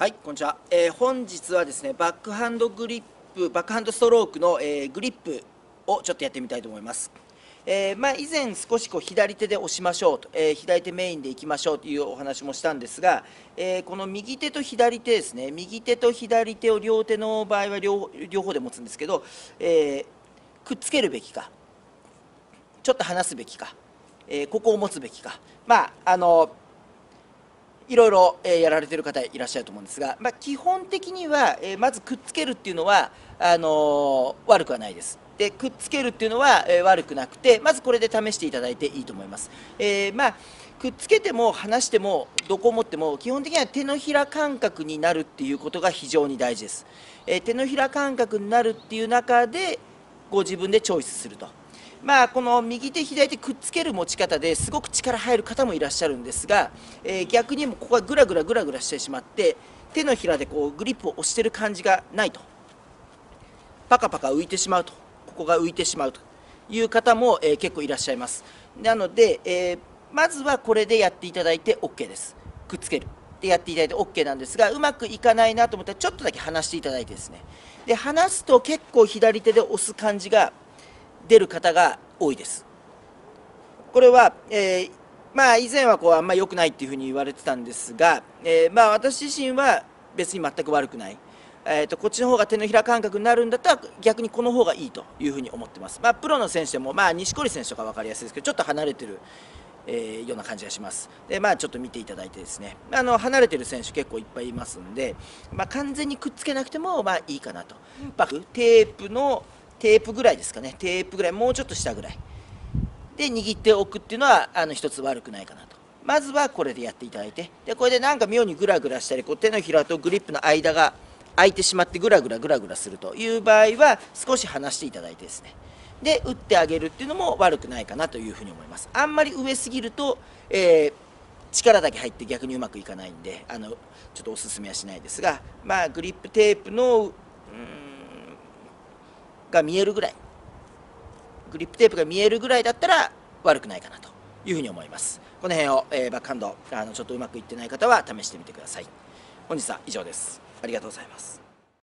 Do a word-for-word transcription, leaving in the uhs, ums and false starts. はい、こんにちは、えー、本日はですねバックハンドグリップバックハンドストロークの、えー、グリップをちょっとやってみたいと思います。えーまあ、以前少しこう左手で押しましょうと、えー、左手メインでいきましょうというお話もしたんですが、えー、この右手と左手ですね、右手と左手を両手の場合は 両, 両方で持つんですけど、えー、くっつけるべきかちょっと離すべきか、えー、ここを持つべきか、まああのいろいろやられている方いらっしゃると思うんですが、まあ、基本的にはまずくっつけるっていうのはあの悪くはないです。でくっつけるっていうのは悪くなくて、まずこれで試していただいていいと思います。えーまあ、くっつけても離してもどこを持っても基本的には手のひら感覚になるっていうことが非常に大事です。えー、手のひら感覚になるっていう中でご自分でチョイスすると。まあ、この右手、左手くっつける持ち方ですごく力入る方もいらっしゃるんですが、えー、逆にもここがぐらぐらぐらぐらしてしまって手のひらでこうグリップを押している感じがないと、パカパカ浮いてしまうと、ここが浮いてしまうという方も、えー、結構いらっしゃいます。なので、えー、まずはこれでやっていただいて OK です。くっつけるでやっていただいて OK なんですが、うまくいかないなと思ったらちょっとだけ離していただいてですね、で離すと結構左手で押す感じが出る方が多いです。これは、えーまあ、以前はこうあんまり良くないっていうふうに言われてたんですが、えーまあ、私自身は別に全く悪くない、えー、とこっちの方が手のひら感覚になるんだったら逆にこの方がいいというふうに思ってます。まあ、プロの選手でも、まあ、錦織選手とか分かりやすいですけどちょっと離れてる、えー、ような感じがします。で、まあ、ちょっと見ていただいてですね、あの離れてる選手結構いっぱいいますんで、まあ、完全にくっつけなくてもまあいいかなと。バックテープのテープぐらいですかね、テープぐらい、もうちょっと下ぐらいで握っておくっていうのはあの一つ悪くないかなと。まずはこれでやっていただいて、でこれでなんか妙にグラグラしたりこう手のひらとグリップの間が空いてしまってグラグラグラグラするという場合は少し離していただいてですね、で打ってあげるっていうのも悪くないかなというふうに思います。あんまり上すぎると、えー、力だけ入って逆にうまくいかないんであのちょっとおすすめはしないですが、まあ、グリップテープの、うんが見えるぐらい、グリップテープが見えるぐらいだったら悪くないかなというふうに思います。この辺を、えー、バックハンドあのちょっとうまくいってない方は試してみてください。本日は以上です。ありがとうございます。